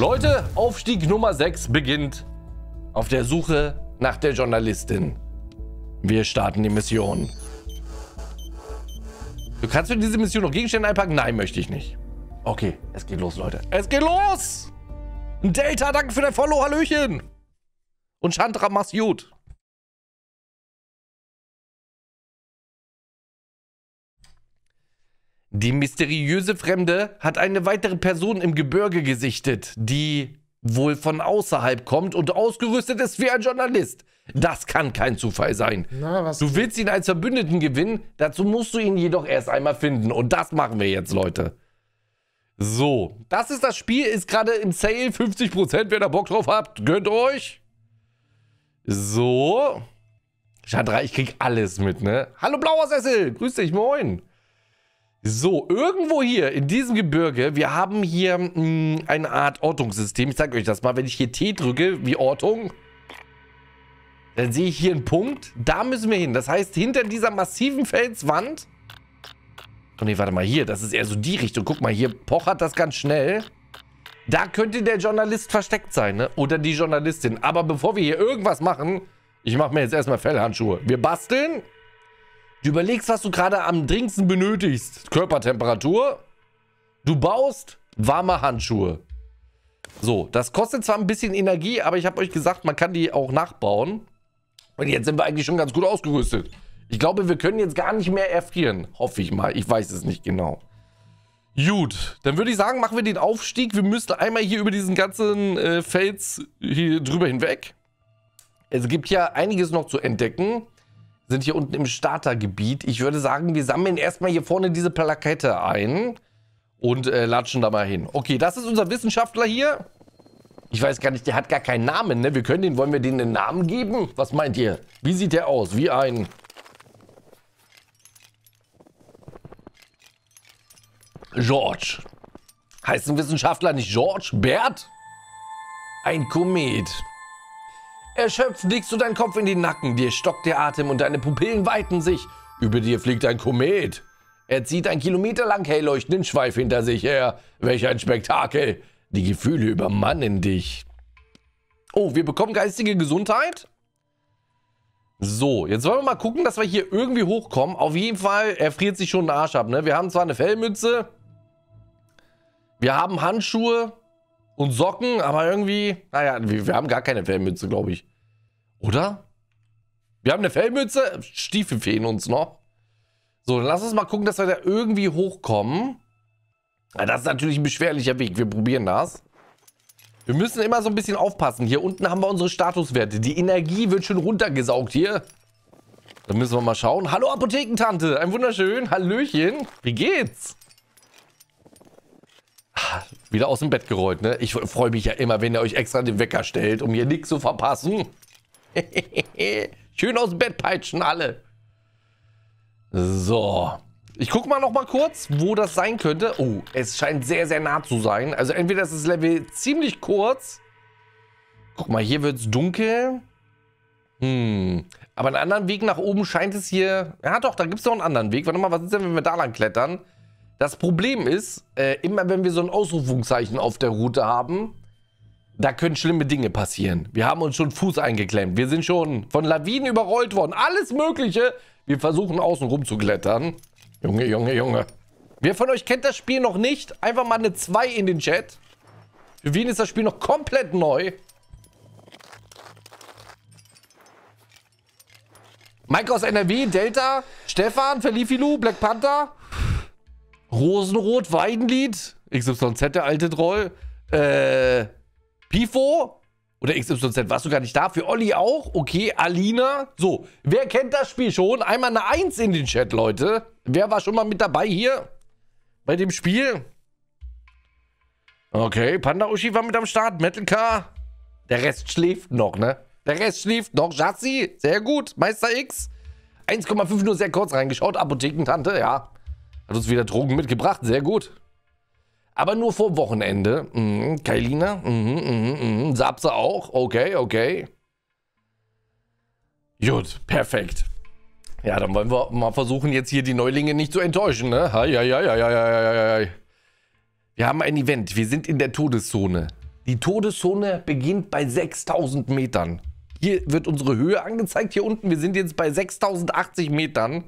Leute, Aufstieg Nummer 6 beginnt auf der Suche nach der Journalistin. Wir starten die Mission. Kannst du diese Mission noch Gegenstände einpacken? Nein, möchte ich nicht. Okay, es geht los, Leute. Es geht los! Delta, danke für dein Follow, Hallöchen! Und Chandra Masjud. Die mysteriöse Fremde hat eine weitere Person im Gebirge gesichtet, die wohl von außerhalb kommt und ausgerüstet ist wie ein Journalist. Das kann kein Zufall sein. Na, was du willst ihn als Verbündeten gewinnen, dazu musst du ihn jedoch erst einmal finden. Und das machen wir jetzt, Leute. So, das ist das Spiel, ist gerade im Sale, 50%, wer da Bock drauf habt, gönnt euch. So. Chandra, ich krieg alles mit, ne? Hallo blauer Sessel, grüß dich, moin. So, irgendwo hier in diesem Gebirge, wir haben hier eine Art Ortungssystem. Ich zeige euch das mal, wenn ich hier T drücke, wie Ortung, dann sehe ich hier einen Punkt. Da müssen wir hin. Das heißt, hinter dieser massiven Felswand... Oh ne, warte mal, hier, das ist eher so die Richtung. Guck mal, hier pochert das ganz schnell. Da könnte der Journalist versteckt sein, ne? Oder die Journalistin. Aber bevor wir hier irgendwas machen, ich mache mir jetzt erstmal Fellhandschuhe. Wir basteln. Du überlegst, was du gerade am dringendsten benötigst. Körpertemperatur. Du baust warme Handschuhe. So, das kostet zwar ein bisschen Energie, aber ich habe euch gesagt, man kann die auch nachbauen. Und jetzt sind wir eigentlich schon ganz gut ausgerüstet. Ich glaube, wir können jetzt gar nicht mehr erfrieren. Hoffe ich mal. Ich weiß es nicht genau. Gut, dann würde ich sagen, machen wir den Aufstieg. Wir müssen einmal hier über diesen ganzen Fels hier drüber hinweg. Es gibt ja einiges noch zu entdecken. Sind hier unten im Startergebiet. Ich würde sagen, wir sammeln erstmal hier vorne diese Plakette ein und latschen da mal hin. Okay, das ist unser Wissenschaftler hier. Ich weiß gar nicht, der hat gar keinen Namen, ne? Wir können den, wollen wir denen einen Namen geben? Was meint ihr? Wie sieht der aus? Wie ein... George. Heißt ein Wissenschaftler nicht George? Bert? Ein Komet. Erschöpft legst du deinen Kopf in den Nacken, dir stockt der Atem und deine Pupillen weiten sich. Über dir fliegt ein Komet. Er zieht einen kilometerlang hellleuchtenden Schweif hinter sich her. Welch ein Spektakel. Die Gefühle übermannen dich. Oh, wir bekommen geistige Gesundheit? So, jetzt wollen wir mal gucken, dass wir hier irgendwie hochkommen. Auf jeden Fall, er friert sich schon den Arsch ab, ne? Wir haben zwar eine Fellmütze. Wir haben Handschuhe. Und Socken, aber irgendwie... Naja, wir haben gar keine Fellmütze, glaube ich. Oder? Wir haben eine Fellmütze? Stiefel fehlen uns noch. So, dann lass uns mal gucken, dass wir da irgendwie hochkommen. Ja, das ist natürlich ein beschwerlicher Weg. Wir probieren das. Wir müssen immer so ein bisschen aufpassen. Hier unten haben wir unsere Statuswerte. Die Energie wird schon runtergesaugt hier. Da müssen wir mal schauen. Hallo Apothekentante. Ein wunderschön. Hallöchen. Wie geht's? Wieder aus dem Bett gerollt, ne? Ich freue mich ja immer, wenn ihr euch extra den Wecker stellt, um hier nichts zu verpassen. Schön aus dem Bett peitschen alle. So. Ich gucke mal noch mal kurz, wo das sein könnte. Oh, es scheint sehr, sehr nah zu sein. Also entweder ist das Level ziemlich kurz. Guck mal, hier wird es dunkel. Hm. Aber einen anderen Weg nach oben scheint es hier... Ja doch, da gibt es noch einen anderen Weg. Warte mal, was ist denn, wenn wir da lang klettern? Das Problem ist, immer wenn wir so ein Ausrufungszeichen auf der Route haben, da können schlimme Dinge passieren. Wir haben uns schon Fuß eingeklemmt. Wir sind schon von Lawinen überrollt worden. Alles Mögliche. Wir versuchen außen rum zu klettern. Junge, Junge, Junge. Wer von euch kennt das Spiel noch nicht? Einfach mal eine 2 in den Chat. Für wen ist das Spiel noch komplett neu? Mike aus NRW, Delta, Stefan, Felifilu, Black Panther... Rosenrot, Weidenlied, XYZ, der alte Troll, Pifo oder XYZ, warst du gar nicht da? Für Olli auch, okay, Alina. So, wer kennt das Spiel schon? Einmal eine 1 in den Chat, Leute. Wer war schon mal mit dabei hier bei dem Spiel? Okay, Panda Ushi war mit am Start, Metal K. Der Rest schläft noch, ne? Der Rest schläft noch, Jassi, sehr gut, Meister X. 1,5 nur sehr kurz reingeschaut, Apothekentante, ja. Hat uns wieder Drogen mitgebracht, sehr gut. Aber nur vor Wochenende. Mhm, Kailina, Sapse auch, okay, okay. Gut, perfekt. Ja, dann wollen wir mal versuchen, jetzt hier die Neulinge nicht zu enttäuschen, ne? Hi, hi, hi, hi, hi, hi, hi. Wir haben ein Event, wir sind in der Todeszone. Die Todeszone beginnt bei 6000 Metern. Hier wird unsere Höhe angezeigt, hier unten. Wir sind jetzt bei 6080 Metern.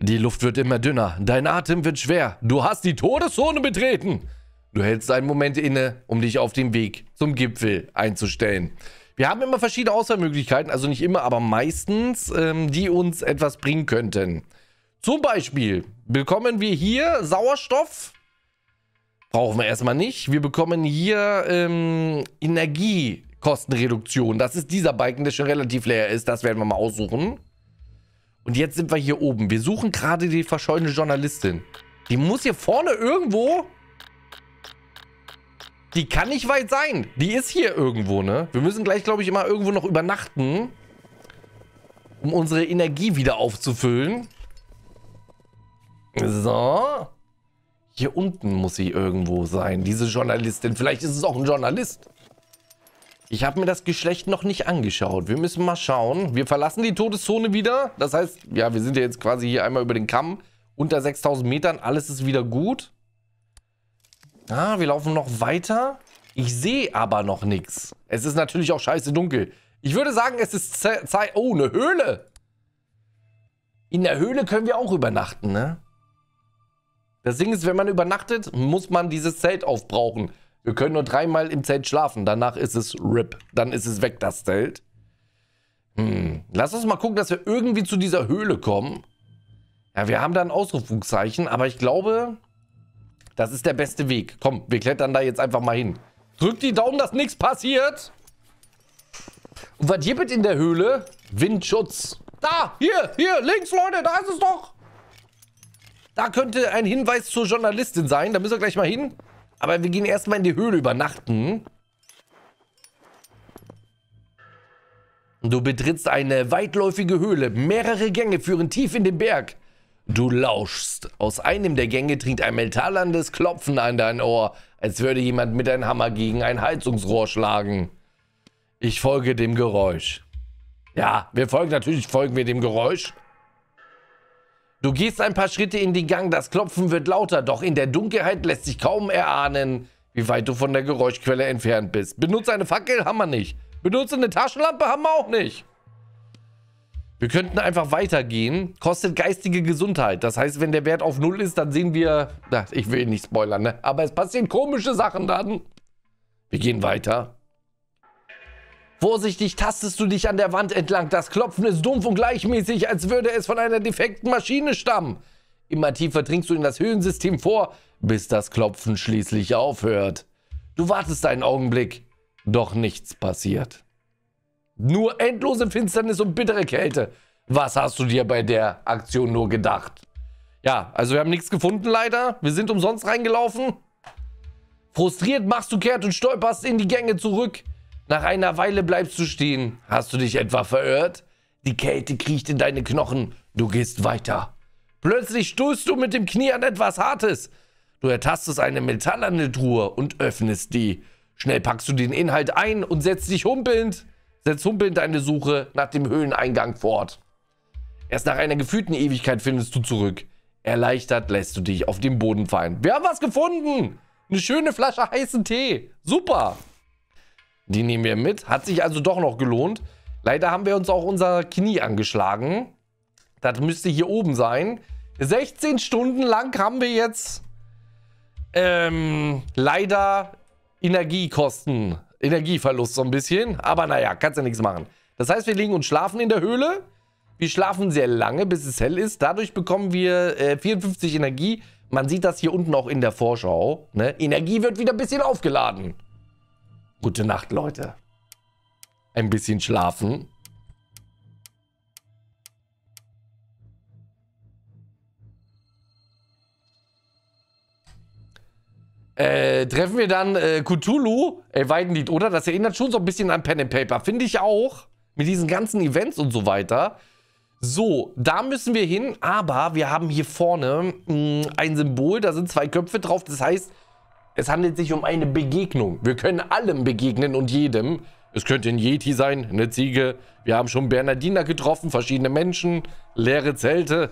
Die Luft wird immer dünner. Dein Atem wird schwer. Du hast die Todeszone betreten. Du hältst einen Moment inne, um dich auf den Weg zum Gipfel einzustellen. Wir haben immer verschiedene Auswahlmöglichkeiten, also nicht immer, aber meistens, die uns etwas bringen könnten. Zum Beispiel bekommen wir hier Sauerstoff. Brauchen wir erstmal nicht. Wir bekommen hier Energiekostenreduktion. Das ist dieser Balken, der schon relativ leer ist. Das werden wir mal aussuchen. Und jetzt sind wir hier oben. Wir suchen gerade die verschollene Journalistin. Die muss hier vorne irgendwo... Die kann nicht weit sein. Die ist hier irgendwo, ne? Wir müssen gleich, glaube ich, immer irgendwo noch übernachten, um unsere Energie wieder aufzufüllen. So. Hier unten muss sie irgendwo sein, diese Journalistin. Vielleicht ist es auch ein Journalist. Ich habe mir das Geschlecht noch nicht angeschaut. Wir müssen mal schauen. Wir verlassen die Todeszone wieder. Das heißt, ja, wir sind ja jetzt quasi hier einmal über den Kamm. Unter 6000 Metern, alles ist wieder gut. Ah, wir laufen noch weiter. Ich sehe aber noch nichts. Es ist natürlich auch scheiße dunkel. Ich würde sagen, es ist Zeit... Oh, eine Höhle. In der Höhle können wir auch übernachten, ne? Das Ding ist, wenn man übernachtet, muss man dieses Zelt aufbrauchen. Wir können nur 3 Mal im Zelt schlafen. Danach ist es RIP. Dann ist es weg, das Zelt. Lass uns mal gucken, dass wir irgendwie zu dieser Höhle kommen. Ja, wir haben da ein Ausrufungszeichen, aber ich glaube... Das ist der beste Weg. Komm, wir klettern da jetzt einfach mal hin. Drück die Daumen, dass nichts passiert. Und was gibt es in der Höhle? Windschutz. Da, hier, links, Leute, da ist es doch. Da könnte ein Hinweis zur Journalistin sein. Da müssen wir gleich mal hin. Aber wir gehen erstmal in die Höhle übernachten. Du betrittst eine weitläufige Höhle. Mehrere Gänge führen tief in den Berg. Du lauschst. Aus einem der Gänge dringt ein metallendes Klopfen an dein Ohr, als würde jemand mit einem Hammer gegen ein Heizungsrohr schlagen. Ich folge dem Geräusch. Ja, natürlich folgen wir dem Geräusch. Du gehst ein paar Schritte in den Gang, das Klopfen wird lauter, doch in der Dunkelheit lässt sich kaum erahnen, wie weit du von der Geräuschquelle entfernt bist. Benutze eine Fackel, haben wir nicht. Benutze eine Taschenlampe, haben wir auch nicht. Wir könnten einfach weitergehen. Kostet geistige Gesundheit. Das heißt, wenn der Wert auf 0 ist, dann sehen wir... Na, ich will nicht spoilern, ne? Aber es passieren komische Sachen dann. Wir gehen weiter. Vorsichtig tastest du dich an der Wand entlang. Das Klopfen ist dumpf und gleichmäßig, als würde es von einer defekten Maschine stammen. Immer tiefer dringst du in das Höhlensystem vor, bis das Klopfen schließlich aufhört. Du wartest einen Augenblick, doch nichts passiert. Nur endlose Finsternis und bittere Kälte. Was hast du dir bei der Aktion nur gedacht? Ja, also wir haben nichts gefunden leider. Wir sind umsonst reingelaufen. Frustriert machst du kehrt und stolperst in die Gänge zurück. Nach einer Weile bleibst du stehen. Hast du dich etwa verirrt? Die Kälte kriecht in deine Knochen. Du gehst weiter. Plötzlich stößt du mit dem Knie an etwas Hartes. Du ertastest eine metallene Truhe und öffnest die. Schnell packst du den Inhalt ein und setzt dich humpelnd deine Suche nach dem Höhleneingang fort. Erst nach einer gefühlten Ewigkeit findest du zurück. Erleichtert lässt du dich auf den Boden fallen. Wir haben was gefunden. Eine schöne Flasche heißen Tee. Super. Die nehmen wir mit. Hat sich also doch noch gelohnt. Leider haben wir uns auch unser Knie angeschlagen. Das müsste hier oben sein. 16 Stunden lang haben wir jetzt leider Energiekosten. Energieverlust so ein bisschen, aber naja, kannst ja nichts machen. Das heißt, wir liegen und schlafen in der Höhle. Wir schlafen sehr lange, bis es hell ist. Dadurch bekommen wir 54 Energie. Man sieht das hier unten auch in der Vorschau. Ne? Energie wird wieder ein bisschen aufgeladen. Gute Nacht, Leute. Ein bisschen schlafen. Treffen wir dann Cthulhu, Weidenlied, oder? Das erinnert schon so ein bisschen an Pen and Paper. Finde ich auch. Mit diesen ganzen Events und so weiter. So, da müssen wir hin. Aber wir haben hier vorne ein Symbol. Da sind 2 Köpfe drauf. Das heißt, es handelt sich um eine Begegnung. Wir können allem begegnen und jedem. Es könnte ein Yeti sein, eine Ziege. Wir haben schon Bernardina getroffen, verschiedene Menschen, leere Zelte.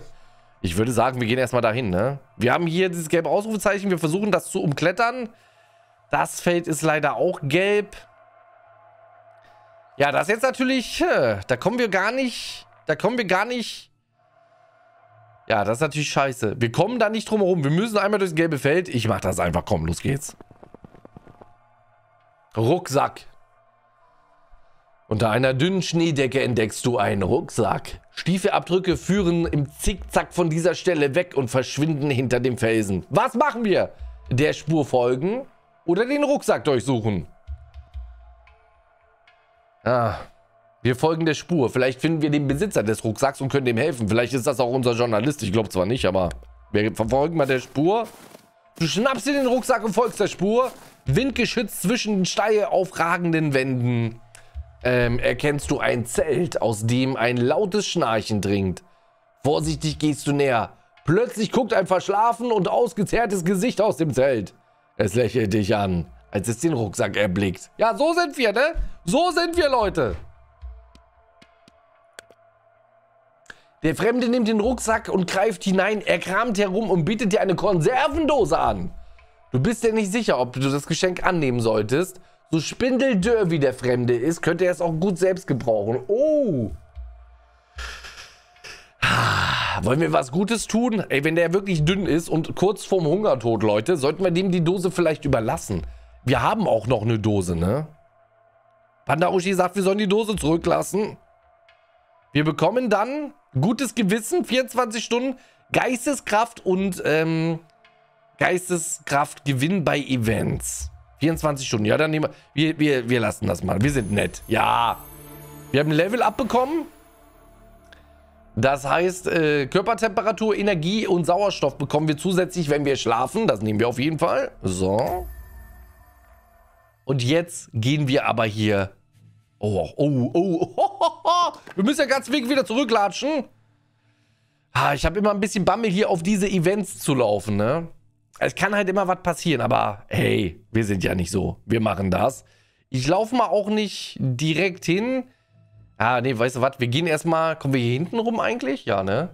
Ich würde sagen, wir gehen erstmal dahin, ne? Wir haben hier dieses gelbe Ausrufezeichen. Wir versuchen, das zu umklettern. Das Feld ist leider auch gelb. Ja, das ist jetzt natürlich... Da kommen wir gar nicht... Ja, das ist natürlich scheiße. Wir kommen da nicht drum herum. Wir müssen einmal durchs gelbe Feld. Ich mach das einfach. Komm, los geht's. Rucksack. Unter einer dünnen Schneedecke entdeckst du einen Rucksack. Stiefelabdrücke führen im Zickzack von dieser Stelle weg und verschwinden hinter dem Felsen. Was machen wir? Der Spur folgen oder den Rucksack durchsuchen? Ah, wir folgen der Spur. Vielleicht finden wir den Besitzer des Rucksacks und können dem helfen. Vielleicht ist das auch unser Journalist. Ich glaube zwar nicht, aber wir verfolgen mal der Spur. Du schnappst dir den Rucksack und folgst der Spur. Windgeschützt zwischen steil aufragenden Wänden erkennst du ein Zelt, aus dem ein lautes Schnarchen dringt. Vorsichtig gehst du näher. Plötzlich guckt ein verschlafen und ausgezehrtes Gesicht aus dem Zelt. Es lächelt dich an, als es den Rucksack erblickt. Ja, so sind wir, ne? So sind wir, Leute. Der Fremde nimmt den Rucksack und greift hinein. Er kramt herum und bietet dir eine Konservendose an. Du bist dir nicht sicher, ob du das Geschenk annehmen solltest. So spindeldürr wie der Fremde ist, könnte er es auch gut selbst gebrauchen. Oh. Wollen wir was Gutes tun? Ey, wenn der wirklich dünn ist und kurz vorm Hungertod, Leute, sollten wir dem die Dose vielleicht überlassen. Wir haben auch noch eine Dose, ne? Panda Uschi sagt, wir sollen die Dose zurücklassen. Wir bekommen dann gutes Gewissen, 24 Stunden, Geisteskraft und, Geisteskraftgewinn bei Events. 24 Stunden. Ja, dann nehmen wir... Wir lassen das mal. Wir sind nett. Ja. Wir haben ein Level abbekommen. Das heißt, Körpertemperatur, Energie und Sauerstoff bekommen wir zusätzlich, wenn wir schlafen. Das nehmen wir auf jeden Fall. So. Und jetzt gehen wir aber hier... Oh. Wir müssen ja ganz weg wieder zurücklatschen. Ich habe immer ein bisschen Bammel, hier auf diese Events zu laufen, ne? Es kann halt immer was passieren, aber hey, wir sind ja nicht so. Wir machen das. Ich laufe mal auch nicht direkt hin. Ah, nee, weißt du was? Wir gehen erstmal... Kommen wir hier hinten rum eigentlich? Ja, ne?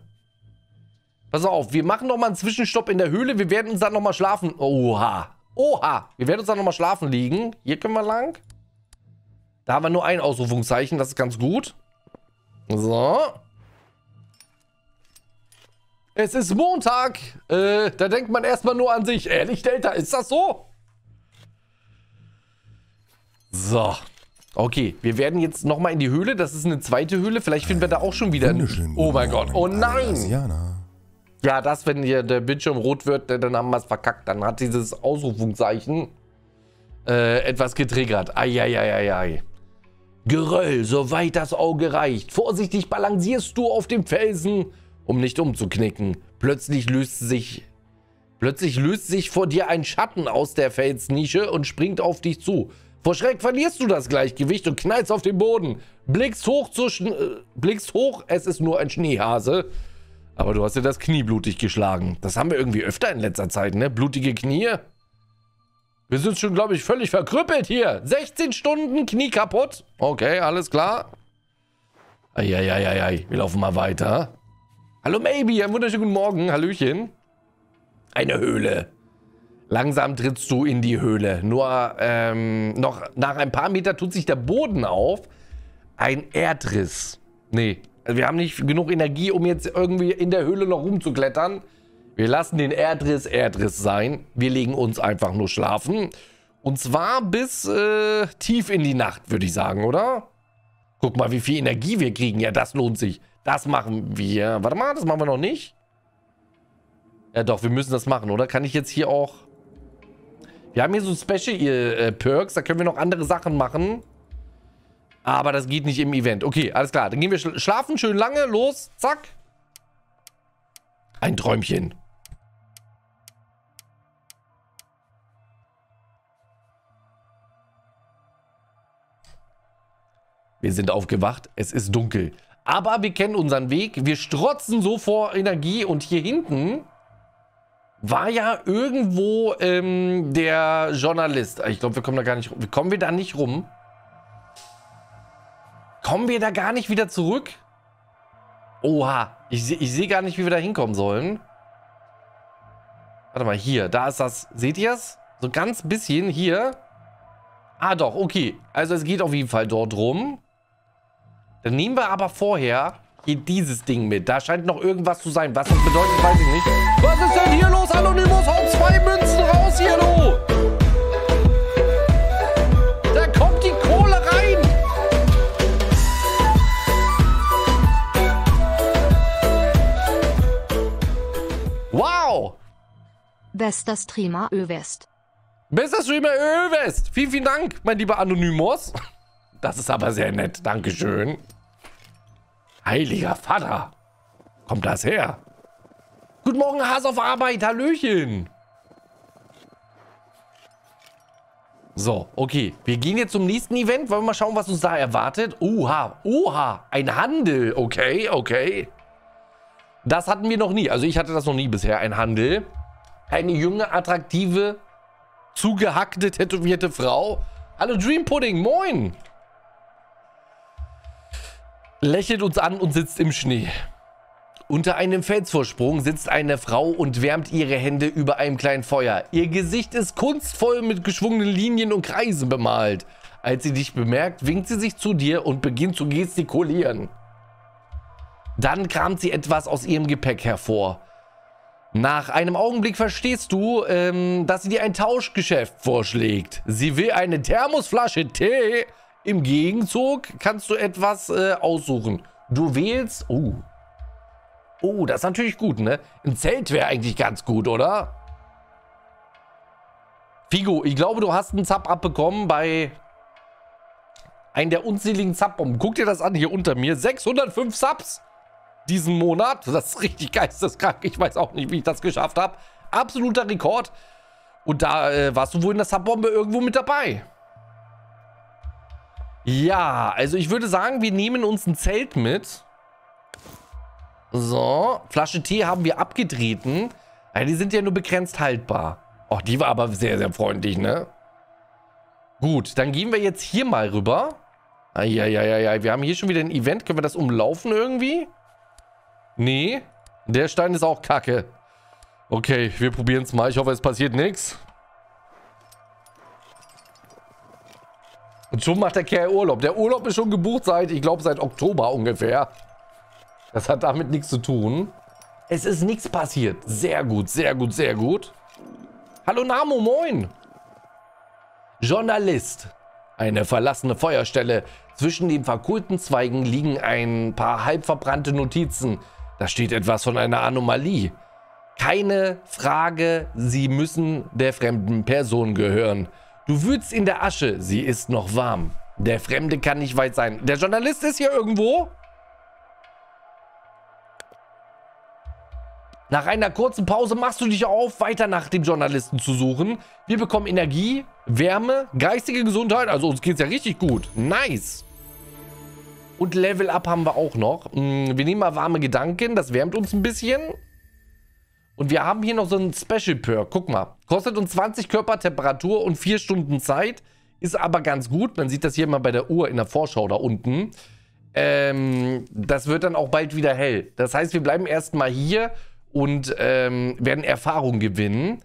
Pass auf, wir machen nochmal einen Zwischenstopp in der Höhle. Wir werden uns dann nochmal schlafen... Oha! Wir werden uns dann nochmal schlafen liegen. Hier können wir lang. Da haben wir nur ein Ausrufungszeichen. Das ist ganz gut. So... Es ist Montag. Da denkt man erstmal nur an sich. Ehrlich, Delta, ist das so? So. Okay, wir werden jetzt nochmal in die Höhle. Das ist eine zweite Höhle. Vielleicht finden wir da auch schon wieder... Oh mein Gott. Oh nein. Ja, das, wenn hier der Bildschirm rot wird, dann haben wir es verkackt. Dann hat dieses Ausrufungszeichen etwas getriggert. Eieieiei. Geröll, soweit das Auge reicht. Vorsichtig balancierst du auf dem Felsen, um nicht umzuknicken. Plötzlich löst sich vor dir ein Schatten aus der Felsnische und springt auf dich zu. Vor Schreck verlierst du das Gleichgewicht und knallst auf den Boden. Blickst hoch, es ist nur ein Schneehase. Aber du hast dir das Knie blutig geschlagen. Das haben wir irgendwie öfter in letzter Zeit, ne? Blutige Knie. Wir sind schon, glaube ich, völlig verkrüppelt hier. 16 Stunden, Knie kaputt. Okay, alles klar. Eieieiei, wir laufen mal weiter. Hallo Maybe, einen wunderschönen guten Morgen, hallöchen. Eine Höhle. Langsam trittst du in die Höhle. Nur noch nach ein paar Meter tut sich der Boden auf. Ein Erdriss. Nee, also wir haben nicht genug Energie, um jetzt irgendwie in der Höhle noch rumzuklettern. Wir lassen den Erdriss sein. Wir legen uns einfach nur schlafen. Und zwar bis tief in die Nacht, würde ich sagen, oder? Guck mal, wie viel Energie wir kriegen. Ja, das lohnt sich. Das machen wir. Warte mal, das machen wir noch nicht. Ja doch, wir müssen das machen, oder? Kann ich jetzt hier auch... Wir haben hier so Special-Perks. Da können wir noch andere Sachen machen. Aber das geht nicht im Event. Okay, alles klar. Dann gehen wir schlafen. Schön lange. Los. Zack. Ein Träumchen. Wir sind aufgewacht. Es ist dunkel. Aber wir kennen unseren Weg. Wir strotzen so vor Energie. Und hier hinten war ja irgendwo der Journalist. Ich glaube, wir kommen da gar nicht rum. Kommen wir da nicht rum? Kommen wir da gar nicht wieder zurück? Oha. Ich sehe gar nicht, wie wir da hinkommen sollen. Warte mal, hier. Da ist das. Seht ihr es? So ganz bisschen hier. Ah doch, okay. Also es geht auf jeden Fall dort rum. Dann nehmen wir aber vorher hier dieses Ding mit. Da scheint noch irgendwas zu sein. Was das bedeutet, weiß ich nicht. Was ist denn hier los, Anonymous? Hau 2 Münzen raus hier, du! Da kommt die Kohle rein! Wow! Bester Streamer Ö-West. Bester Streamer Ö-West. Vielen, vielen Dank, mein lieber Anonymous. Das ist aber sehr nett. Dankeschön. Heiliger Vater. Kommt das her? Guten Morgen, Hass auf Arbeit. Hallöchen. So, okay. Wir gehen jetzt zum nächsten Event. Wollen wir mal schauen, was uns da erwartet? Oha, oha. Ein Handel. Okay, okay. Das hatten wir noch nie. Also ich hatte das noch nie bisher. Ein Handel. Eine junge, attraktive, zugehackte, tätowierte Frau. Hallo Dream Pudding, moin! Lächelt uns an und sitzt im Schnee. Unter einem Felsvorsprung sitzt eine Frau und wärmt ihre Hände über einem kleinen Feuer. Ihr Gesicht ist kunstvoll mit geschwungenen Linien und Kreisen bemalt. Als sie dich bemerkt, winkt sie sich zu dir und beginnt zu gestikulieren. Dann kramt sie etwas aus ihrem Gepäck hervor. Nach einem Augenblick verstehst du, dass sie dir ein Tauschgeschäft vorschlägt. Sie will eine Thermosflasche Tee. Im Gegenzug kannst du etwas aussuchen. Du wählst... Oh. Oh, das ist natürlich gut, ne? Ein Zelt wäre eigentlich ganz gut, oder? Figo, ich glaube, du hast einen Zap abbekommen bei einem der unzähligen Zapbomben. Guck dir das an, hier unter mir. 605 Subs. Diesen Monat. Das ist richtig geisteskrank. Ich weiß auch nicht, wie ich das geschafft habe. Absoluter Rekord. Und da warst du wohl in der Subbombe irgendwo mit dabei. Ja, also ich würde sagen, wir nehmen uns ein Zelt mit. So, Flasche Tee haben wir abgetreten. Ja, die sind ja nur begrenzt haltbar. Och, die war aber sehr, sehr freundlich, ne? Gut, dann gehen wir jetzt hier mal rüber. Eieieiei, wir haben hier schon wieder ein Event. Können wir das umlaufen irgendwie? Nee, der Stein ist auch kacke. Okay, wir probieren es mal. Ich hoffe, es passiert nichts. Und schon macht der Kerl Urlaub. Der Urlaub ist schon gebucht seit, ich glaube, seit Oktober ungefähr. Das hat damit nichts zu tun. Es ist nichts passiert. Sehr gut, sehr gut, sehr gut. Hallo Namo, moin. Journalist. Eine verlassene Feuerstelle. Zwischen den verkohlten Zweigen liegen ein paar halb verbrannte Notizen. Da steht etwas von einer Anomalie. Keine Frage, sie müssen der fremden Person gehören. Du wühlst in der Asche, sie ist noch warm. Der Fremde kann nicht weit sein. Der Journalist ist hier irgendwo. Nach einer kurzen Pause machst du dich auf, weiter nach dem Journalisten zu suchen. Wir bekommen Energie, Wärme, geistige Gesundheit. Also uns geht's ja richtig gut. Nice. Und Level Up haben wir auch noch. Wir nehmen mal warme Gedanken. Das wärmt uns ein bisschen. Und wir haben hier noch so einen Special Perk. Guck mal. Kostet uns 20 Körpertemperatur und 4 Stunden Zeit. Ist aber ganz gut. Man sieht das hier mal bei der Uhr in der Vorschau da unten. Das wird dann auch bald wieder hell. Das heißt, wir bleiben erstmal hier. Und werden Erfahrung gewinnen.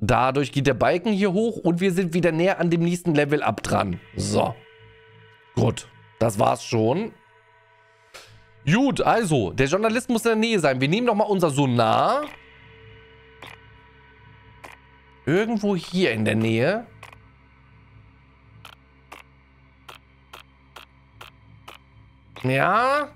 Dadurch geht der Balken hier hoch. Und wir sind wieder näher an dem nächsten Level Up dran. So. Gut. Das war's schon. Gut, also. Der Journalist muss in der Nähe sein. Wir nehmen nochmal unser Sonar. Irgendwo hier in der Nähe. Ja.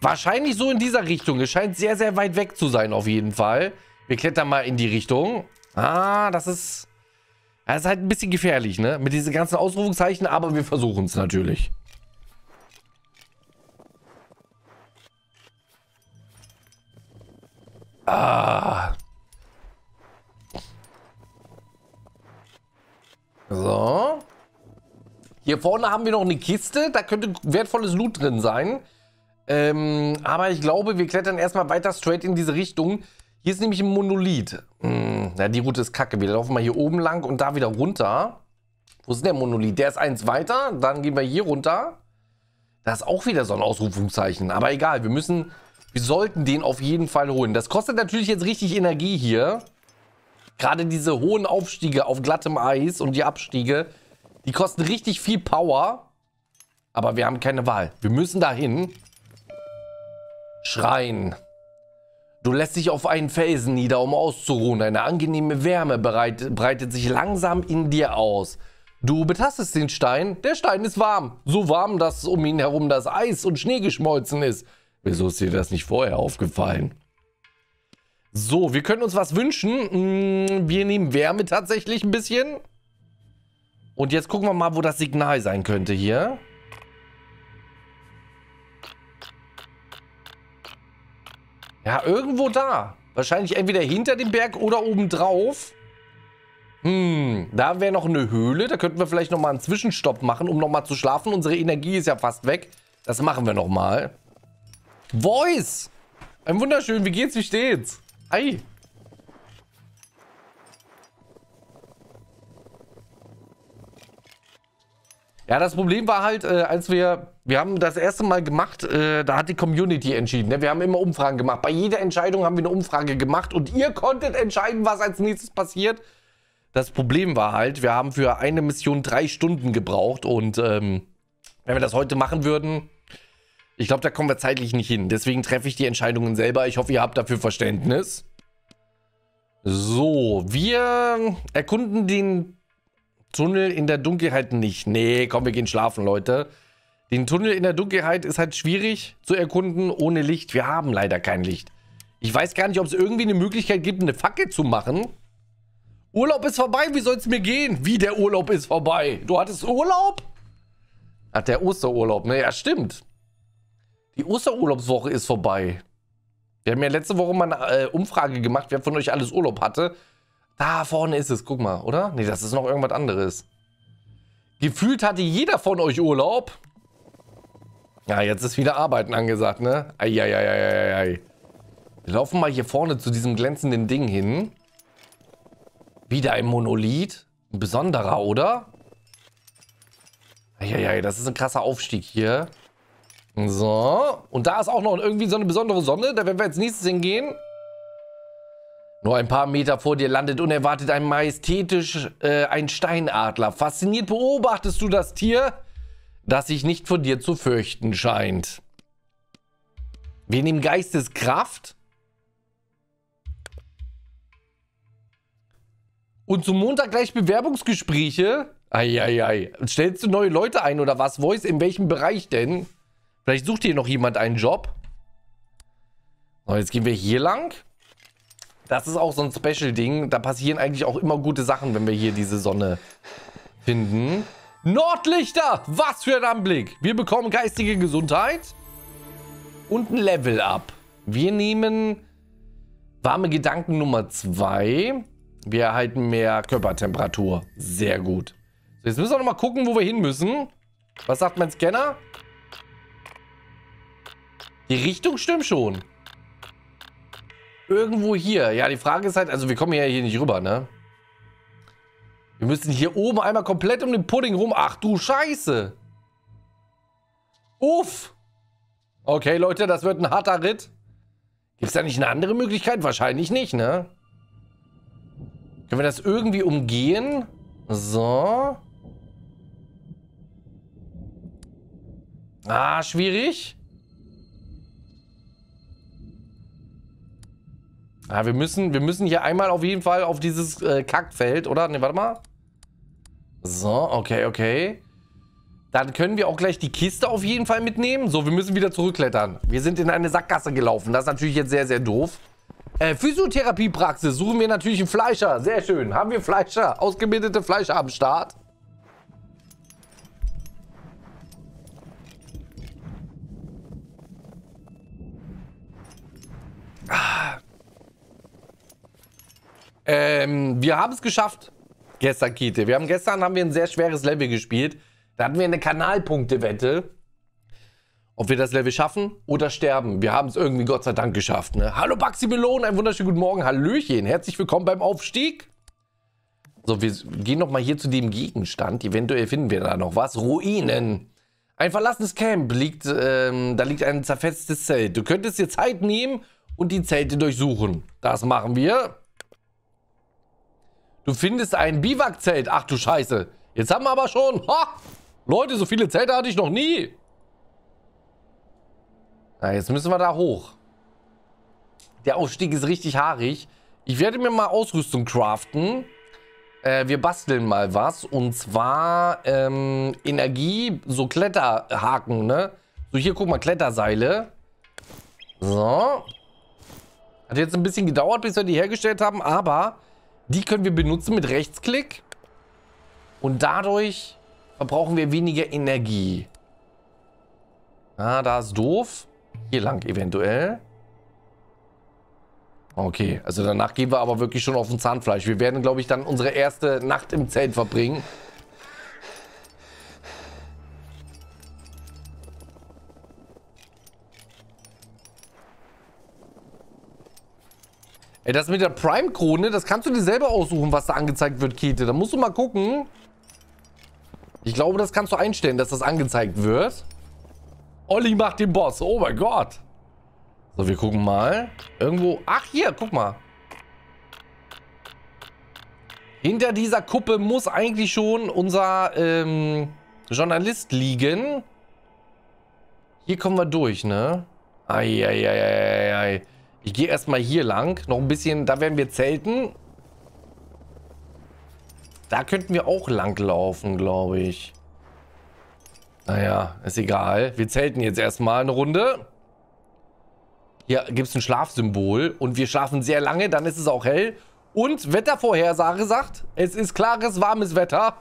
Wahrscheinlich so in dieser Richtung. Es scheint sehr, sehr weit weg zu sein auf jeden Fall. Wir klettern mal in die Richtung. Ah, das ist halt ein bisschen gefährlich, ne? Mit diesen ganzen Ausrufungszeichen, aber wir versuchen es natürlich. Ah. So. Hier vorne haben wir noch eine Kiste. Da könnte wertvolles Loot drin sein. Aber ich glaube, wir klettern erstmal weiter straight in diese Richtung. Hier ist nämlich ein Monolith. Na, die Route ist kacke. Wir laufen mal hier oben lang und da wieder runter. Wo ist denn der Monolith? Der ist eins weiter. Dann gehen wir hier runter. Da ist auch wieder so ein Ausrufungszeichen. Aber egal, wir sollten den auf jeden Fall holen. Das kostet natürlich jetzt richtig Energie hier. Gerade diese hohen Aufstiege auf glattem Eis und die Abstiege, die kosten richtig viel Power. Aber wir haben keine Wahl. Wir müssen dahin. Schreien. Du lässt dich auf einen Felsen nieder, um auszuruhen. Eine angenehme Wärme breitet sich langsam in dir aus. Du betastest den Stein. Der Stein ist warm. So warm, dass um ihn herum das Eis und Schnee geschmolzen ist. Wieso ist dir das nicht vorher aufgefallen? So, wir können uns was wünschen. Wir nehmen Wärme tatsächlich ein bisschen. Und jetzt gucken wir mal, wo das Signal sein könnte hier. Ja, irgendwo da. Wahrscheinlich entweder hinter dem Berg oder obendrauf. Da wäre noch eine Höhle. Da könnten wir vielleicht nochmal einen Zwischenstopp machen, um nochmal zu schlafen. Unsere Energie ist ja fast weg. Das machen wir nochmal. Voice! Ein wunderschön. Wie geht's? Wie steht's? Ei! Ja, das Problem war halt, als wir haben das erste Mal gemacht, da hat die Community entschieden. Ne? Wir haben immer Umfragen gemacht. Bei jeder Entscheidung haben wir eine Umfrage gemacht und ihr konntet entscheiden, was als nächstes passiert. Das Problem war halt, wir haben für eine Mission 3 Stunden gebraucht und wenn wir das heute machen würden, ich glaube, da kommen wir zeitlich nicht hin. Deswegen treffe ich die Entscheidungen selber. Ich hoffe, ihr habt dafür Verständnis. So, wir erkunden den Tunnel in der Dunkelheit nicht. Nee, komm, wir gehen schlafen, Leute. Den Tunnel in der Dunkelheit ist halt schwierig zu erkunden ohne Licht. Wir haben leider kein Licht. Ich weiß gar nicht, ob es irgendwie eine Möglichkeit gibt, eine Fackel zu machen. Urlaub ist vorbei, wie soll es mir gehen? Wie, der Urlaub ist vorbei? Du hattest Urlaub? Ach, der Osterurlaub, ne? Ja, stimmt. Die Osterurlaubswoche ist vorbei. Wir haben ja letzte Woche mal eine Umfrage gemacht, wer von euch alles Urlaub hatte. Da vorne ist es, guck mal, oder? Ne, das ist noch irgendwas anderes. Gefühlt hatte jeder von euch Urlaub. Ja, jetzt ist wieder Arbeiten angesagt, ne? Eieieiei. Wir laufen mal hier vorne zu diesem glänzenden Ding hin. Wieder ein Monolith. Ein besonderer, oder? Eieiei, das ist ein krasser Aufstieg hier. So. Und da ist auch noch irgendwie so eine besondere Sonne. Da werden wir als nächstes hingehen. Nur ein paar Meter vor dir landet unerwartet ein majestätisch ein Steinadler. Fasziniert beobachtest du das Tier, das sich nicht vor dir zu fürchten scheint. Wir nehmen Geisteskraft. Und zum Montag gleich Bewerbungsgespräche. Eieiei. Stellst du neue Leute ein oder was? Voice, in welchem Bereich denn? Vielleicht sucht hier noch jemand einen Job. So, jetzt gehen wir hier lang. Das ist auch so ein Special-Ding. Da passieren eigentlich auch immer gute Sachen, wenn wir hier diese Sonne finden. Nordlichter! Was für ein Anblick! Wir bekommen geistige Gesundheit. Und ein Level-Up. Wir nehmen warme Gedanken Nummer 2. Wir erhalten mehr Körpertemperatur. Sehr gut. So, jetzt müssen wir noch mal gucken, wo wir hin müssen. Was sagt mein Scanner? Die Richtung stimmt schon. Irgendwo hier. Ja, die Frage ist halt, also wir kommen ja hier nicht rüber, ne? Wir müssen hier oben einmal komplett um den Pudding rum. Ach du Scheiße. Uff. Okay, Leute, das wird ein harter Ritt. Gibt es da nicht eine andere Möglichkeit? Wahrscheinlich nicht, ne? Können wir das irgendwie umgehen? So. Ah, schwierig. Ah, wir müssen hier einmal auf jeden Fall auf dieses Kackfeld, oder? Ne, warte mal. So, okay, okay. Dann können wir auch gleich die Kiste auf jeden Fall mitnehmen. So, wir müssen wieder zurückklettern. Wir sind in eine Sackgasse gelaufen. Das ist natürlich jetzt sehr, sehr doof. Physiotherapiepraxis suchen wir natürlich einen Fleischer. Sehr schön. Haben wir Fleischer? Ausgebildete Fleischer am Start. Ah. Wir haben es geschafft. Gestern, Kite. Gestern haben wir ein sehr schweres Level gespielt. Da hatten wir eine Kanalpunkte-Wette. Ob wir das Level schaffen oder sterben. Wir haben es irgendwie Gott sei Dank geschafft. Ne? Hallo Baxi Melon, einen wunderschönen guten Morgen. Hallöchen, herzlich willkommen beim Aufstieg. So, wir gehen nochmal hier zu dem Gegenstand. Eventuell finden wir da noch was. Ruinen. Ein verlassenes Camp. Da liegt ein zerfetztes Zelt. Du könntest dir Zeit nehmen und die Zelte durchsuchen. Das machen wir. Du findest ein Biwakzelt. Ach du Scheiße. Jetzt haben wir aber schon. Ha! Leute, so viele Zelte hatte ich noch nie. Na, jetzt müssen wir da hoch. Der Aufstieg ist richtig haarig. Ich werde mir mal Ausrüstung craften. Wir basteln mal was. Und zwar Energie, so Kletterhaken, ne? So, hier, guck mal, Kletterseile. So. Hat jetzt ein bisschen gedauert, bis wir die hergestellt haben. Aber die können wir benutzen mit Rechtsklick. Und dadurch verbrauchen wir weniger Energie. Ah, da ist doof. Hier lang eventuell. Okay, also danach gehen wir aber wirklich schon auf den Zahnfleisch. Wir werden, glaube ich, dann unsere erste Nacht im Zelt verbringen. Ey, das mit der Prime-Krone, das kannst du dir selber aussuchen, was da angezeigt wird, Kete. Da musst du mal gucken. Ich glaube, das kannst du einstellen, dass das angezeigt wird. Olli macht den Boss. Oh mein Gott. So, wir gucken mal. Irgendwo... Ach, hier, guck mal. Hinter dieser Kuppe muss eigentlich schon unser Journalist liegen. Hier kommen wir durch, ne? Eieieiei. Ich gehe erstmal hier lang. Noch ein bisschen... Da werden wir zelten. Da könnten wir auch lang laufen, glaube ich. Naja, ist egal. Wir zelten jetzt erstmal eine Runde. Hier gibt es ein Schlafsymbol und wir schlafen sehr lange, dann ist es auch hell. Und Wettervorhersage sagt, es ist klares, warmes Wetter.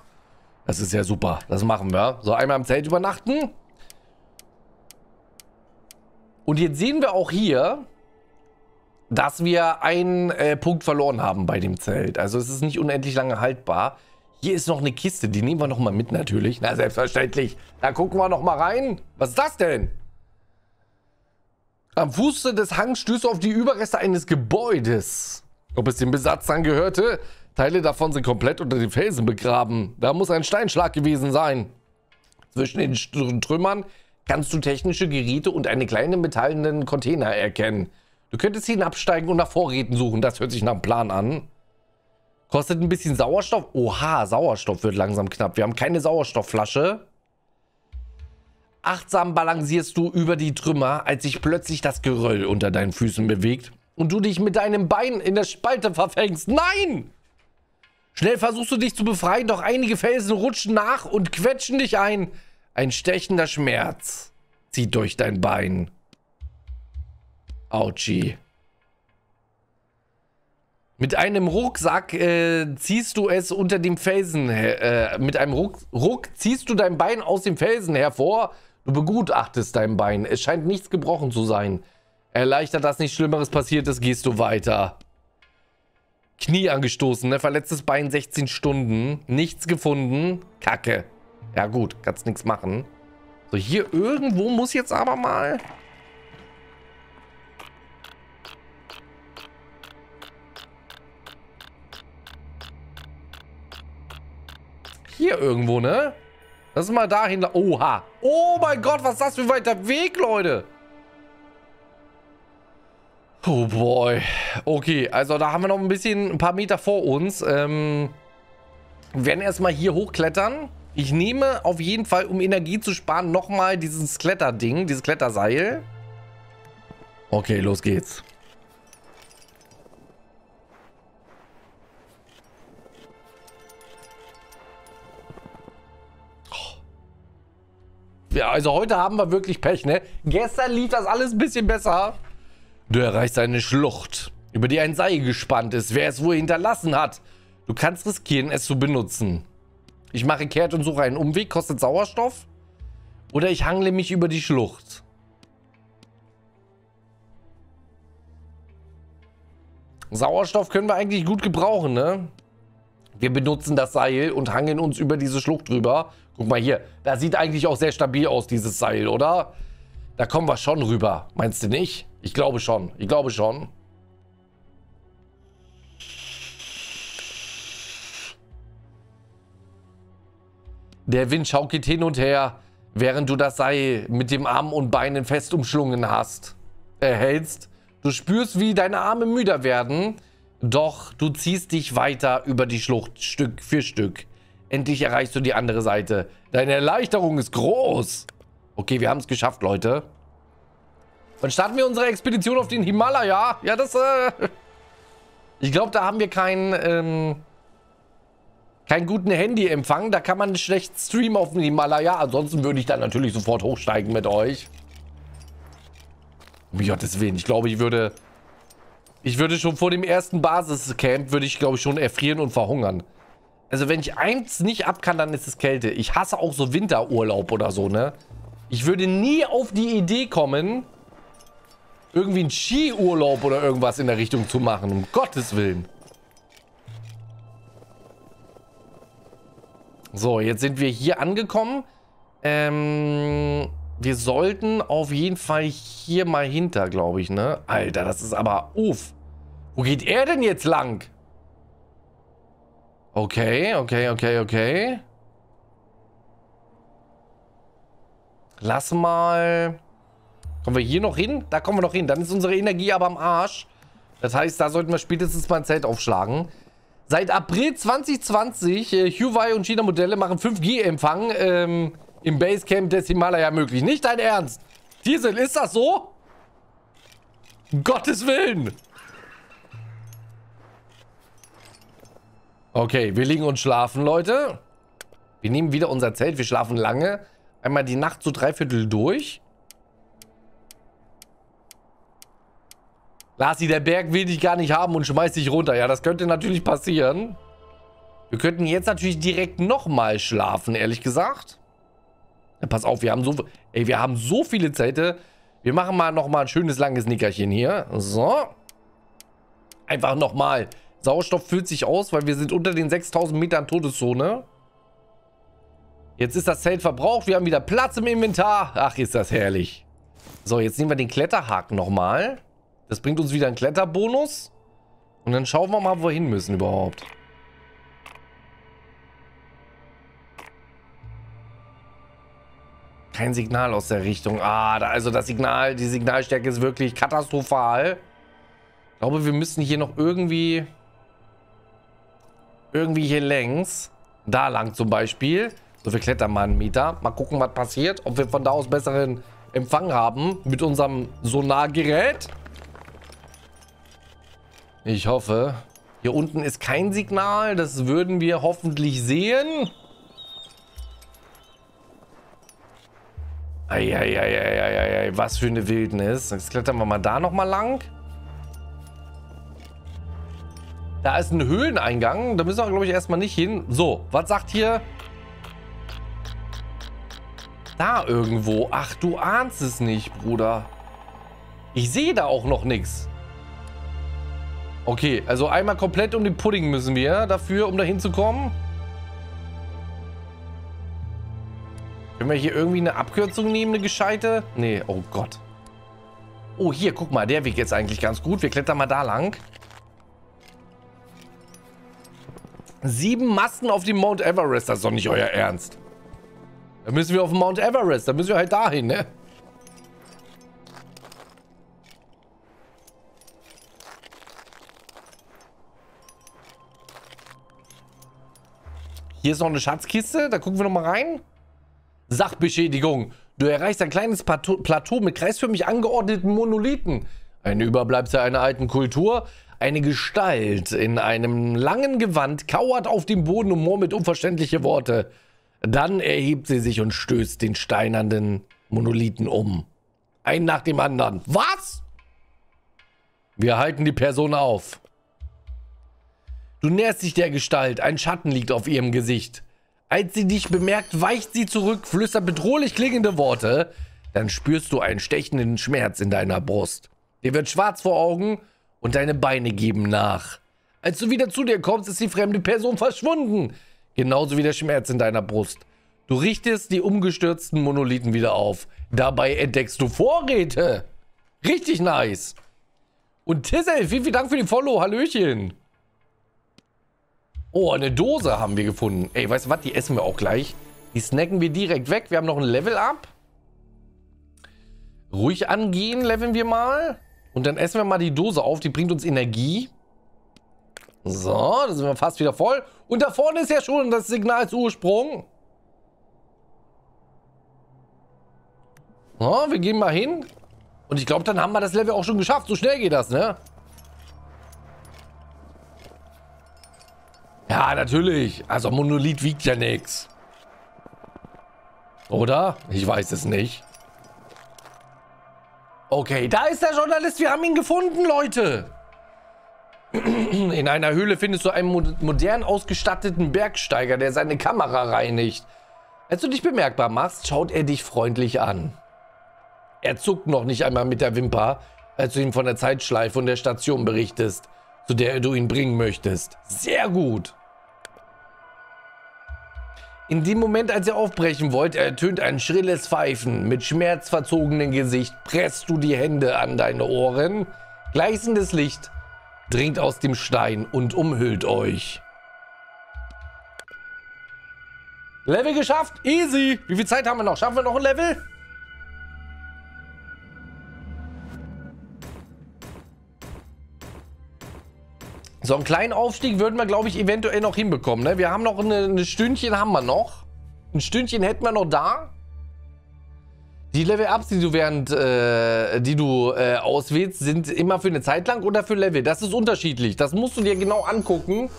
Das ist ja super, das machen wir. So, einmal im Zelt übernachten. Und jetzt sehen wir auch hier, dass wir einen Punkt verloren haben bei dem Zelt. Also es ist nicht unendlich lange haltbar. Hier ist noch eine Kiste, die nehmen wir nochmal mit natürlich. Na, selbstverständlich. Da gucken wir nochmal rein. Was ist das denn? Am Fuße des Hangs stößt du auf die Überreste eines Gebäudes. Ob es dem Besatz angehörte? Teile davon sind komplett unter den Felsen begraben. Da muss ein Steinschlag gewesen sein. Zwischen den Trümmern kannst du technische Geräte und einen kleinen metallenen Container erkennen. Du könntest hinabsteigen und nach Vorräten suchen. Das hört sich nach einem Plan an. Kostet ein bisschen Sauerstoff. Oha, Sauerstoff wird langsam knapp. Wir haben keine Sauerstoffflasche. Achtsam balancierst du über die Trümmer, als sich plötzlich das Geröll unter deinen Füßen bewegt und du dich mit deinem Bein in der Spalte verfängst. Nein! Schnell versuchst du dich zu befreien, doch einige Felsen rutschen nach und quetschen dich ein. Ein stechender Schmerz zieht durch dein Bein. Autschi. Mit einem Rucksack ziehst du es unter dem Felsen her. Mit einem Ruck ziehst du dein Bein aus dem Felsen hervor. Du begutachtest dein Bein. Es scheint nichts gebrochen zu sein. Erleichtert, dass nichts Schlimmeres passiert ist, gehst du weiter. Knie angestoßen, ne? Verletztes Bein 16 Stunden. Nichts gefunden. Kacke. Ja gut, kannst nichts machen. So, hier irgendwo muss jetzt aber mal... Hier irgendwo, ne? Lass mal dahin... Oha! Oh mein Gott, was ist das für ein weiter Weg, Leute? Oh boy. Okay, also da haben wir noch ein paar Meter vor uns. Wir werden erstmal hier hochklettern. Ich nehme auf jeden Fall, um Energie zu sparen, nochmal dieses Kletterding, dieses Kletterseil. Okay, los geht's. Ja, also heute haben wir wirklich Pech, ne? Gestern lief das alles ein bisschen besser. Du erreichst eine Schlucht, über die ein Seil gespannt ist. Wer es wohl hinterlassen hat. Du kannst riskieren, es zu benutzen. Ich mache kehrt und suche einen Umweg. Kostet Sauerstoff. Oder ich hangle mich über die Schlucht. Sauerstoff können wir eigentlich gut gebrauchen, ne? Wir benutzen das Seil und hangeln uns über diese Schlucht drüber. Guck mal hier, das sieht eigentlich auch sehr stabil aus, dieses Seil, oder? Da kommen wir schon rüber. Meinst du nicht? Ich glaube schon. Ich glaube schon. Der Wind schaukelt hin und her, während du das Seil mit dem Arm und Beinen fest umschlungen hältst. Du spürst, wie deine Arme müder werden, Doch du ziehst dich weiter über die Schlucht, Stück für Stück. Endlich erreichst du die andere Seite. Deine Erleichterung ist groß. Okay, wir haben es geschafft, Leute. Dann starten wir unsere Expedition auf den Himalaya. Ja, das, ich glaube, da haben wir keinen guten Handyempfang. Da kann man schlecht streamen auf dem Himalaya. Ansonsten würde ich dann natürlich sofort hochsteigen mit euch. Um Gottes Willen. Ich glaube, ich würde schon vor dem ersten Basiscamp, glaube ich, schon erfrieren und verhungern. Also wenn ich eins nicht ab kann, dann ist es Kälte. Ich hasse auch so Winterurlaub oder so, ne? Ich würde nie auf die Idee kommen, irgendwie einen Skiurlaub oder irgendwas in der Richtung zu machen. Um Gottes Willen. So, jetzt sind wir hier angekommen. Wir sollten auf jeden Fall hier mal hinter, glaube ich, ne? Alter, das ist aber... Uff. Wo geht er denn jetzt lang? Okay, okay, okay, okay. Lass mal... Kommen wir hier noch hin? Da kommen wir noch hin. Dann ist unsere Energie aber am Arsch. Das heißt, da sollten wir spätestens mal ein Zelt aufschlagen. Seit April 2020, Huawei und China-Modelle machen 5G-Empfang im Basecamp des Himalaya möglich. Nicht dein Ernst. Diesel, ist das so? Um Gottes Willen. Okay, wir liegen und schlafen, Leute. Wir nehmen wieder unser Zelt. Wir schlafen lange. Einmal die Nacht so 3/4 durch. Lassi, der Berg will dich gar nicht haben und schmeißt dich runter. Ja, das könnte natürlich passieren. Wir könnten jetzt natürlich direkt nochmal schlafen, ehrlich gesagt. Ja, pass auf, wir haben so viele Zelte. Wir machen mal nochmal ein schönes langes Nickerchen hier. So. Einfach nochmal. Sauerstoff füllt sich aus, weil wir sind unter den 6000 Metern Todeszone. Jetzt ist das Zelt verbraucht. Wir haben wieder Platz im Inventar. Ach, ist das herrlich. So, jetzt nehmen wir den Kletterhaken nochmal. Das bringt uns wieder einen Kletterbonus. Und dann schauen wir mal, wo wir hin müssen überhaupt. Kein Signal aus der Richtung. Ah, also das Signal, die Signalstärke ist wirklich katastrophal. Ich glaube, wir müssen hier noch irgendwie hier längs. Da lang zum Beispiel. So, wir klettern mal einen Meter. Mal gucken, was passiert. Ob wir von da aus besseren Empfang haben mit unserem Sonargerät. Ich hoffe. Hier unten ist kein Signal. Das würden wir hoffentlich sehen. Eieieiei, was für eine Wildnis. Jetzt klettern wir mal da nochmal lang. Da ist ein Höhleneingang. Da müssen wir, glaube ich, erstmal nicht hin. So, was sagt hier? Da irgendwo. Ach, du ahnst es nicht, Bruder. Ich sehe da auch noch nichts. Okay, also einmal komplett um den Pudding müssen wir dafür, um da hinzukommen. Können wir hier irgendwie eine Abkürzung nehmen, eine gescheite? Nee, oh Gott. Oh, hier, guck mal, der Weg ist eigentlich ganz gut. Wir klettern mal da lang. 7 Masten auf dem Mount Everest, das ist doch nicht euer Ernst. Da müssen wir auf den Mount Everest, da müssen wir halt dahin, ne? Hier ist noch eine Schatzkiste, da gucken wir nochmal rein. Sachbeschädigung. Du erreichst ein kleines Plateau mit kreisförmig angeordneten Monolithen. Ein Überbleibsel einer alten Kultur. Eine Gestalt in einem langen Gewand kauert auf dem Boden und murmelt unverständliche Worte. Dann erhebt sie sich und stößt den steinernen Monolithen um. Einen nach dem anderen. Was? Wir halten die Person auf. Du näherst dich der Gestalt, ein Schatten liegt auf ihrem Gesicht. Als sie dich bemerkt, weicht sie zurück, flüstert bedrohlich klingende Worte. Dann spürst du einen stechenden Schmerz in deiner Brust. Dir wird schwarz vor Augen und deine Beine geben nach. Als du wieder zu dir kommst, ist die fremde Person verschwunden. Genauso wie der Schmerz in deiner Brust. Du richtest die umgestürzten Monolithen wieder auf. Dabei entdeckst du Vorräte. Richtig nice. Und Tissel, vielen, vielen Dank für die Follow. Hallöchen. Oh, eine Dose haben wir gefunden. Ey, weißt du was? Die essen wir auch gleich. Die snacken wir direkt weg. Wir haben noch ein Level-Up. Ruhig angehen, leveln wir mal. Und dann essen wir mal die Dose auf. Die bringt uns Energie. So, da sind wir fast wieder voll. Und da vorne ist ja schon das Signal zu Ursprung. So, wir gehen mal hin. Und ich glaube, dann haben wir das Level auch schon geschafft. So schnell geht das, ne? Ja, natürlich. Also Monolith wiegt ja nichts. Oder? Ich weiß es nicht. Okay, da ist der Journalist. Wir haben ihn gefunden, Leute. In einer Höhle findest du einen modern ausgestatteten Bergsteiger, der seine Kamera reinigt. Als du dich bemerkbar machst, schaut er dich freundlich an. Er zuckt noch nicht einmal mit der Wimper, als du ihm von der Zeitschleife und der Station berichtest, zu der du ihn bringen möchtest. Sehr gut. In dem Moment, als er aufbrechen wollte, ertönt ein schrilles Pfeifen. Mit schmerzverzogenem Gesicht presst du die Hände an deine Ohren. Gleißendes Licht dringt aus dem Stein und umhüllt euch. Level geschafft. Easy. Wie viel Zeit haben wir noch? Schaffen wir noch ein Level? So einen kleinen Aufstieg würden wir, glaube ich, eventuell noch hinbekommen. Ne? Wir haben noch eine Stündchen, haben wir noch. Ein Stündchen hätten wir noch da. Die Level-Ups, die du auswählst, sind immer für eine Zeit lang oder für Level. Das ist unterschiedlich. Das musst du dir genau angucken.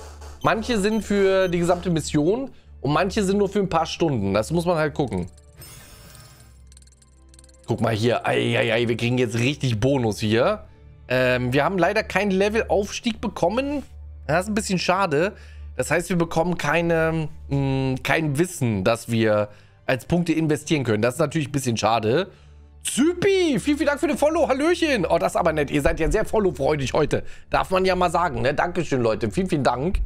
Manche sind für die gesamte Mission und manche sind nur für ein paar Stunden. Das muss man halt gucken. Guck mal hier. Eieiei, wir kriegen jetzt richtig Bonus hier. Wir haben leider keinen Levelaufstieg bekommen. Das ist ein bisschen schade. Das heißt, wir bekommen kein Wissen, dass wir als Punkte investieren können. Das ist natürlich ein bisschen schade. Zypi, vielen, vielen Dank für den Follow. Hallöchen. Oh, das ist aber nett. Ihr seid ja sehr followfreudig heute. Darf man ja mal sagen, ne? Dankeschön, Leute. Vielen, vielen Dank.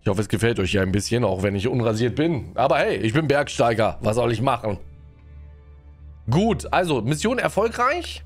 Ich hoffe, es gefällt euch ja ein bisschen, auch wenn ich unrasiert bin. Aber hey, ich bin Bergsteiger. Was soll ich machen? Gut, also Mission erfolgreich.